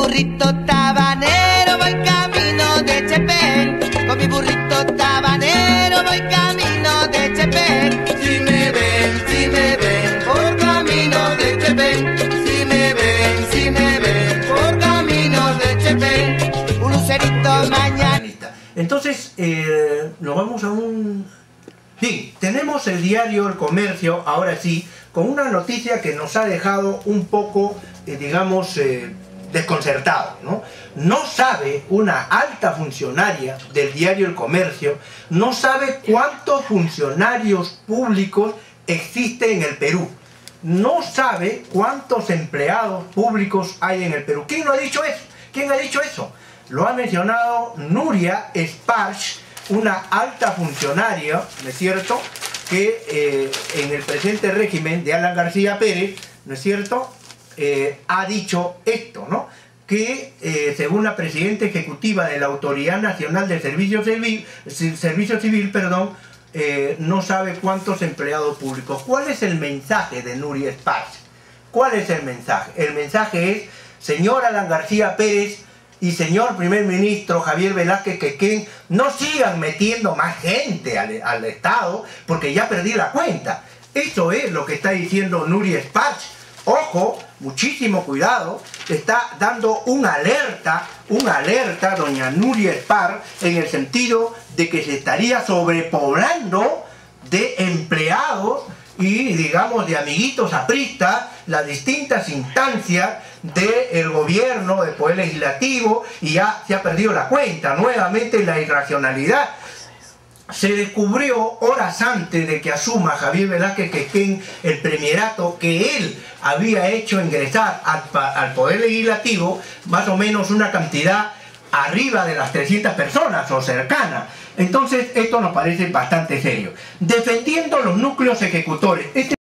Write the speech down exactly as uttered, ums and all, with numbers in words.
burrito tabanero voy camino de Chepén. Con mi burrito tabanero voy camino de Chepén. Si me ven, si me ven, por camino de Chepén. Si me ven, si me ven, por camino de Chepén. Un lucerito mañana. Entonces, eh, nos vamos a un... Sí, tenemos el diario El Comercio, ahora sí, con una noticia que nos ha dejado un poco, eh, digamos, eh, desconcertado, ¿no? No sabe una alta funcionaria del diario El Comercio, no sabe cuántos funcionarios públicos existen en el Perú. No sabe cuántos empleados públicos hay en el Perú. ¿Quién lo ha dicho eso? ¿Quién ha dicho eso? Lo ha mencionado Nuria Esparch, una alta funcionaria, ¿no es cierto?, que eh, en el presente régimen de Alan García Pérez, ¿no es cierto?, eh, ha dicho esto, ¿no?, que eh, según la presidenta ejecutiva de la Autoridad Nacional del Servicio Civil, Servicio Civil, perdón, eh, no sabe cuántos empleados públicos. ¿Cuál es el mensaje de Nuria Esparch? ¿Cuál es el mensaje? El mensaje es, señor Alan García Pérez, y señor primer ministro Javier Velázquez, que, que no sigan metiendo más gente al, al Estado, porque ya perdí la cuenta. Eso es lo que está diciendo Nuria Esparch. Ojo, muchísimo cuidado, está dando una alerta, una alerta doña Nuria Esparch, en el sentido de que se estaría sobrepoblando de empleados y, digamos, de amiguitos apristas, las distintas instancias del gobierno, del poder legislativo, y ya se ha perdido la cuenta, nuevamente la irracionalidad. Se descubrió horas antes de que asuma Javier Velázquez Quequén el premierato que él había hecho ingresar al, al poder legislativo más o menos una cantidad arriba de las trescientas personas o cercana. Entonces esto nos parece bastante serio. Defendiendo los núcleos ejecutores. Este